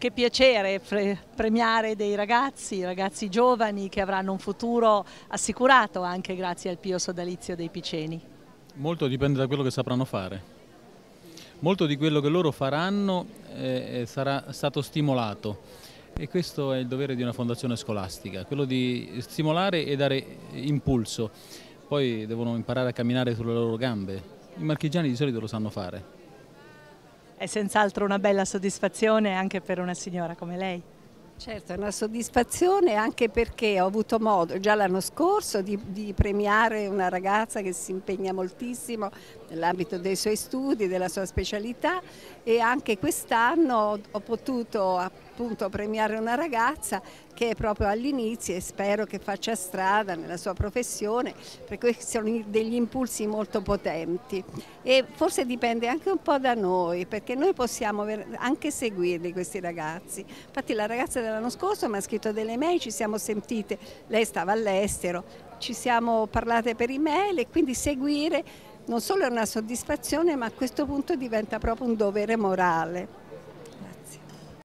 Che piacere premiare dei ragazzi giovani che avranno un futuro assicurato anche grazie al Pio Sodalizio dei Piceni. Molto dipende da quello che sapranno fare. Molto di quello che loro faranno sarà stato stimolato e questo è il dovere di una fondazione scolastica, quello di stimolare e dare impulso. Poi devono imparare a camminare sulle loro gambe. I marchigiani di solito lo sanno fare. È senz'altro una bella soddisfazione anche per una signora come lei. Certo, è una soddisfazione anche perché ho avuto modo già l'anno scorso di premiare una ragazza che si impegna moltissimo nell'ambito dei suoi studi, della sua specialità, e anche quest'anno ho potuto appunto premiare una ragazza che è proprio all'inizio e spero che faccia strada nella sua professione, perché sono degli impulsi molto potenti e forse dipende anche un po' da noi, perché noi possiamo anche seguirli questi ragazzi. Infatti la ragazza dell'anno scorso mi ha scritto delle mail, ci siamo sentite, lei stava all'estero, ci siamo parlate per email e quindi seguire non solo è una soddisfazione, ma a questo punto diventa proprio un dovere morale.